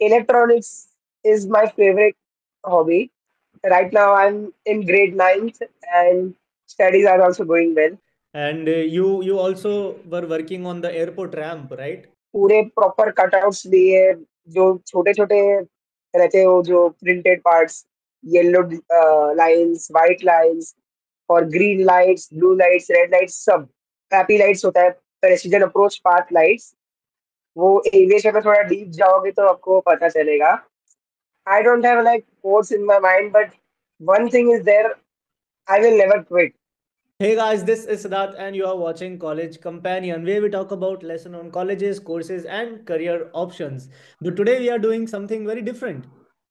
Electronics is my favorite hobby. Right now, I'm in grade 9th and studies are also going well. And you also were working on the airport ramp, right? पूरे proper cutouts लिए जो छोटे-छोटे रहते हो जो printed parts, yellow lines, white lines, और green lights, blue lights, red lights सब happy lights होता है precision approach path lights. वो aviation में थोड़ा deep जाओगे तो आपको पता चलेगा. I don't have like quotes in my mind, but one thing is there, I will never quit. Hey guys, this is Sadat and you are watching College Companion, where we talk about lesson on colleges, courses and career options. But today we are doing something very different.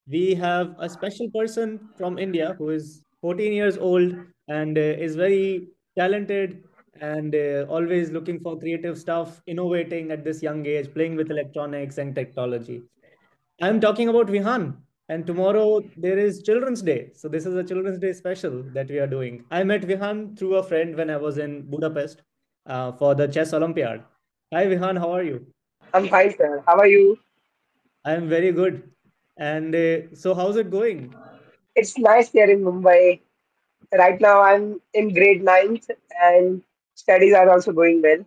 We have a special person from India who is 14 years old and is very talented and always looking for creative stuff, innovating at this young age, playing with electronics and technology. I'm talking about Vihan, and tomorrow there is Children's Day. So this is a Children's Day special that we are doing. I met Vihan through a friend when I was in Budapest for the Chess Olympiad. Hi Vihan, how are you? I'm fine, sir. How are you? I'm very good. And so how's it going? It's nice here in Mumbai. Right now I'm in grade 9th and studies are also going well.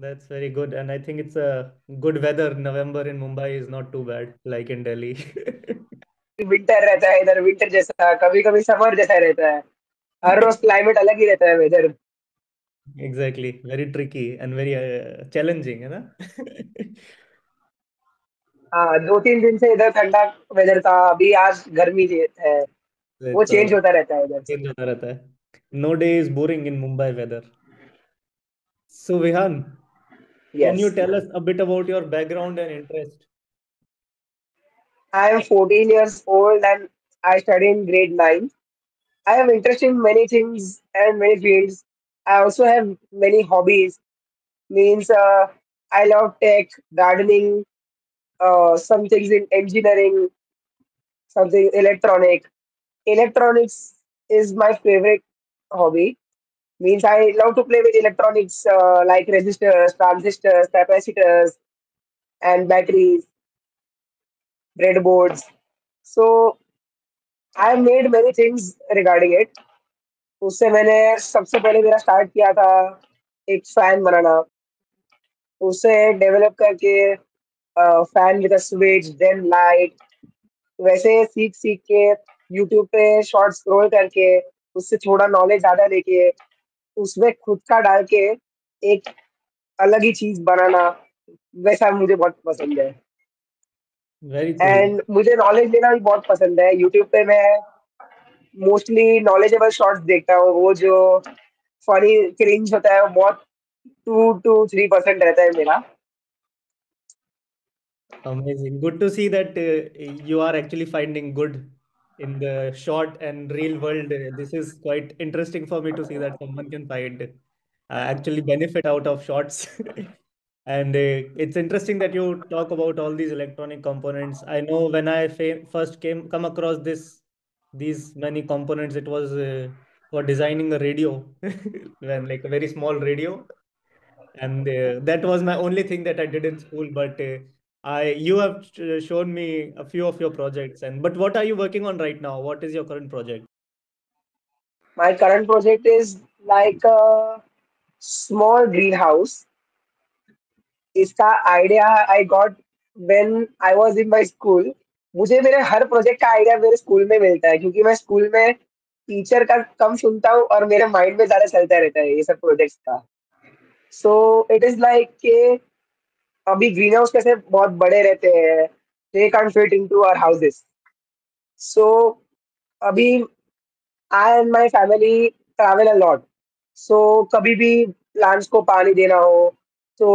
That's very good. And I think it's a good weather. November in Mumbai is not too bad, like in Delhi. Winter रहता है इधर, winter जैसा, कभी-कभी summer जैसा रहता है. हर रोज climate अलग ही रहता है weather. Exactly. Very tricky and very challenging, है ना? हाँ, दो-तीन दिन से इधर ठंडा weather था, अभी आज गर्मी है. वो change होता रहता है इधर. Change होता रहता है. No day is boring in Mumbai weather. So Vihan, yes. Can you tell us a bit about your background and interest? I am 14 years old and I study in grade 9. I am interested in many things and many fields. I also have many hobbies. Means I love tech, gardening, some things in engineering, something electronic. Electronics is my favorite hobby. Means I love to play with electronics like resistors, transistors, capacitors, and batteries, breadboards. So I made many things regarding it. उससे मैंने सबसे पहले मेरा start किया था एक fan बनाना. उसे develop करके fan with a switch, then light. वैसे सीख के YouTube पे shorts scroll करके उससे थोड़ा knowledge ज़्यादा लेके उसमें खुद का डाल के एक अलग ही चीज बनाना वैसा मुझे बहुत पसंद है. Very cool. And मुझे नॉलेज लेना भी बहुत पसंद है. YouTube पे मैं मोस्टली नॉलेजेबल शॉर्ट्स देखता हूँ. वो जो फनी क्रिंज होता है वो बहुत 2 to 3% रहता है मेरा. Amazing. Good to see that you are actually finding good in the short and real world. This is quite interesting for me to see that someone can find actually benefit out of shorts. And it's interesting that you talk about all these electronic components. I know when I first come across these many components, it was for designing a radio, like a very small radio. And that was my only thing that I did in school, but you have shown me a few of your projects. But what are you working on right now? What is your current project? My current project is like a small greenhouse. इसका idea I got when I was in my school. मुझे मेरे हर project का idea मेरे school में मिलता है क्योंकि मैं school में teacher का कम सुनता हूँ और मेरे mind में ज़्यादा चलता रहता है ये सब projects का. So it is like के अभी ग्रीनहाउस कैसे बहुत बड़े रहते हैं. They can't fit into our houses. So अभी I and my family travel a lot. So कभी भी प्लांट्स को पानी देना हो तो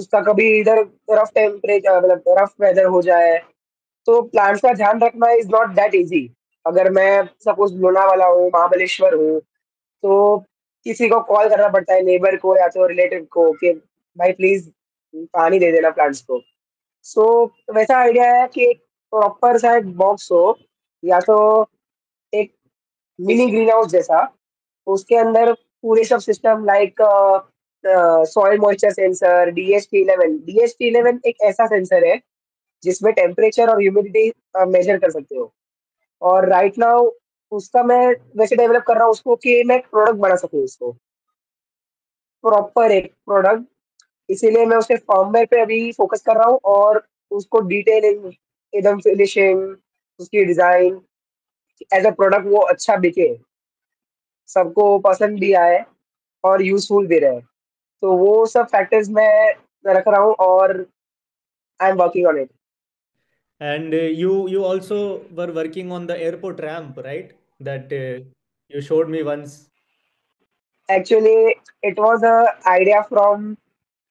उसका कभी इधर रफ टेम्परेचर मतलब रफ वेदर हो जाए तो प्लांट्स का ध्यान रखना इज नॉट दैट इजी. अगर मैं सपोज लोनावाला हूँ, महाबलेश्वर हूँ, तो किसी को कॉल करना पड़ता है, नेबर को या तो रिलेटिव को कि भाई प्लीज पानी दे देना प्लांट्स को. सो वैसा आइडिया है कि एक प्रॉपर सा एक बॉक्स हो या तो एक मिनी ग्रीन हाउस जैसा, उसके अंदर पूरे सब system like soil moisture sensor, DHT11 एक ऐसा सेंसर है जिसमें टेम्परेचर और ह्यूमिडिटी मेजर कर सकते हो। और राइट नाउ उसका मैं वैसे डेवलप कर रहा हूँ उसको कि मैं एक प्रोडक्ट बना सकूँ, उसको प्रॉपर एक प्रोडक्ट, इसीलिए मैं उसके फॉर्मवेयर पे अभी फोकस कर रहा हूँ और उसको डिटेलिंग एकदम फिनिशिंग उसकी डिज़ाइन एज अ प्रोडक्ट वो अच्छा बिके, सबको पसंद भी आए और यूजफुल भी रहे। तो वो सब फैक्टर्स मैं रख रहा हूँ और I am working on it. And you also were working on the airport ramp, right? That you showed me once. Actually, it was an idea from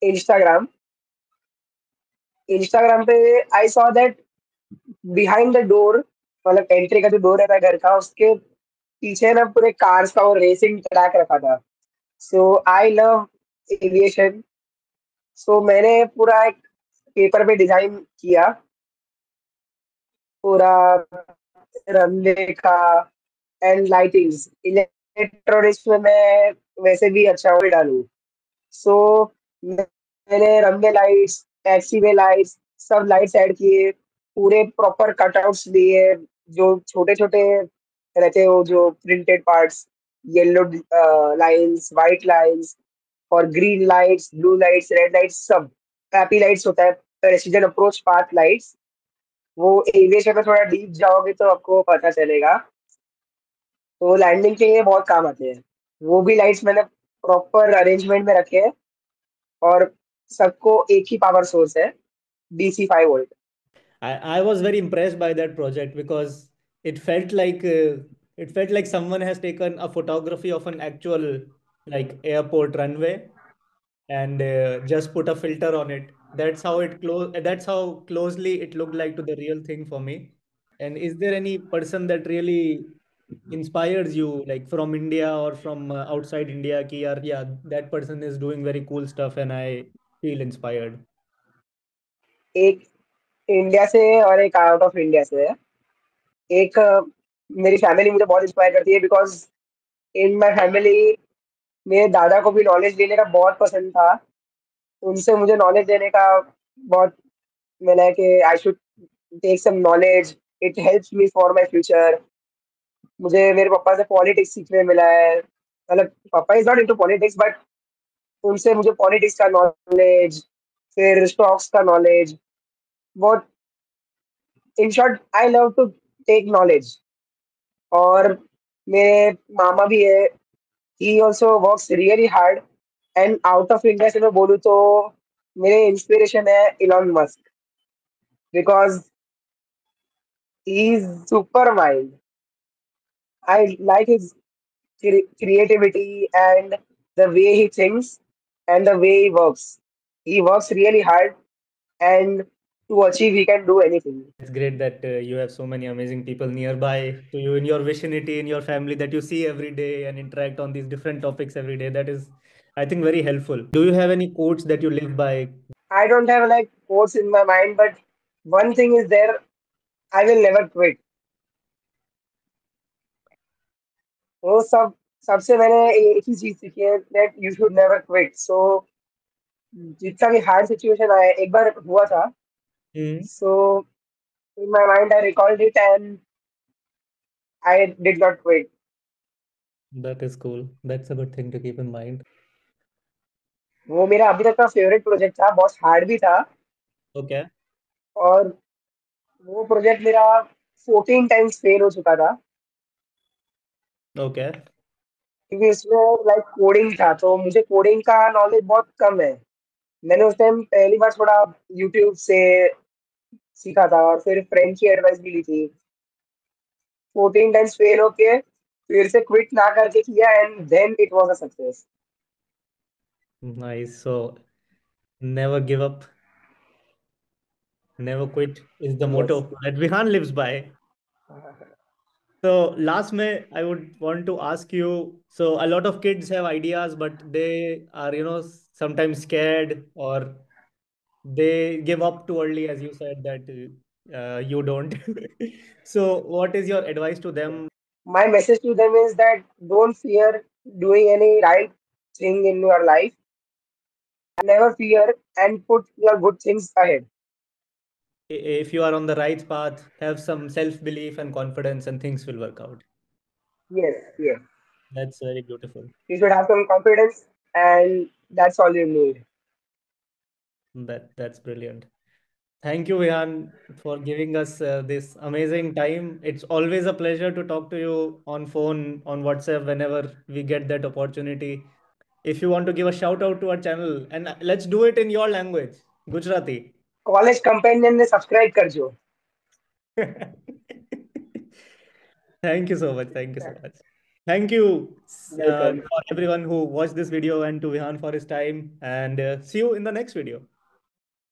Instagram. Instagram पे I saw that behind the door, मतलब entry का जो door है घर का, उसके पीछे ना पूरे cars का और racing track रखा था. So I love aviation. So मैंने पूरा एक paper पे design किया, पूरा रनवे का एंड लाइटिंग्स। इलेक्ट्रॉनिक्स में मैं वैसे भी अच्छा हो डालूं, सो मैंने runway lights, taxiway lights, सब लाइट्स ऐड किए, पूरे प्रॉपर कटआउट्स दिए जो छोटे छोटे रहते हो, जो printed parts, yellow lines, white lines और green lights, blue lights, red lights, सब हैप्पी लाइट्स होता है, प्रेसिजन अप्रोच पाथ लाइट्स। वो एविएशन में थोड़ा डीप जाओगे तो आपको पता चलेगा, तो लैंडिंग के लिए बहुत काम आते हैं। वो भी लाइट्स मैंने प्रॉपर अरेंजमेंट में रखे हैं और सबको एक ही पावर सोर्स है, DC 5 volt. I was very impressed by that project because it felt like someone has taken a photography of an actual like airport runway and just put a filter on it. That's how closely it looked like to the real thing for me. And is there any person that really inspires you, like from India or from outside India, ki yaar, yeah, that person is doing very cool stuff and I feel inspired? Ek India se aur ek out of India se. Ek meri family mujhe bahut inspire karti hai because in my family मेरे दादा को भी knowledge लेने का बहुत पसंद था, उनसे मुझे नॉलेज लेने का बहुत मिला है कि I should take some knowledge, it helps me for my future. मुझे मेरे पापा से पॉलिटिक्स सीखने मिला है, मतलब पापा is not into politics but उनसे मुझे पॉलिटिक्स का नॉलेज, फिर स्टॉक्स का नॉलेज, बहुत, in short I love to take knowledge. और मेरे मामा भी है, he also works really hard and out of India से मैं बोलूँ तो मेरे इंस्पिरेशन है Elon Musk because he is super wild. I like his creativity and the way he thinks and the way he works. He works really hard and to achieve he can do anything. It's great that you have so many amazing people nearby to you in your vicinity, in your family that you see every day and interact on these different topics every day. That is, I think, very helpful. Do you have any quotes that you live by? I don't have like quotes in my mind, but one thing is there, I will never quit. वो सबसे मैंने एक ही चीज सीखी है that you should never quit. So जितना भी hard situation आया, एक बार हुआ था, so in my mind I recalled it and I did not quit. That is cool. That's a good thing to keep in mind. वो मेरा अभी तक का फेवरेट प्रोजेक्ट था, बहुत हार्ड भी था। Okay. और वो प्रोजेक्ट मेरा 14 टाइम्स फेल हो चुका था। Okay. क्योंकि इसमें लाइक कोडिंग था, तो मुझे कोडिंग का नॉलेज बहुत कम है। मैंने उस टाइम पहली बार थोड़ा YouTube से सीखा था और फिर फ्रेंड की एडवाइस भी ली थी। 14 टाइम्स फेल होके फिर से क्विट ना करके किया and then it was a success. Nice, so never give up, never quit is the motto that Vihan lives by. So last mein, I would want to ask you, so a lot of kids have ideas, but they are, sometimes scared or they give up too early, as you said that you don't. So what is your advice to them? My message to them is that don't fear doing any right thing in your life. Never fear and put your good things ahead. if you are on the right path, have some self-belief and confidence, and things will work out. Yes, yes. That's very beautiful. You should have some confidence, and that's all you need. That's brilliant. Thank you, Vihan, for giving us this amazing time. It's always a pleasure to talk to you on phone, on WhatsApp, whenever we get that opportunity. If you want to give a shout out to our channel, and let's do it in your language, Gujarati. College Companion, subscribe karjo. Thank you so much. Thank you so much. Thank you for everyone who watched this video, and to Vihan for his time, and see you in the next video.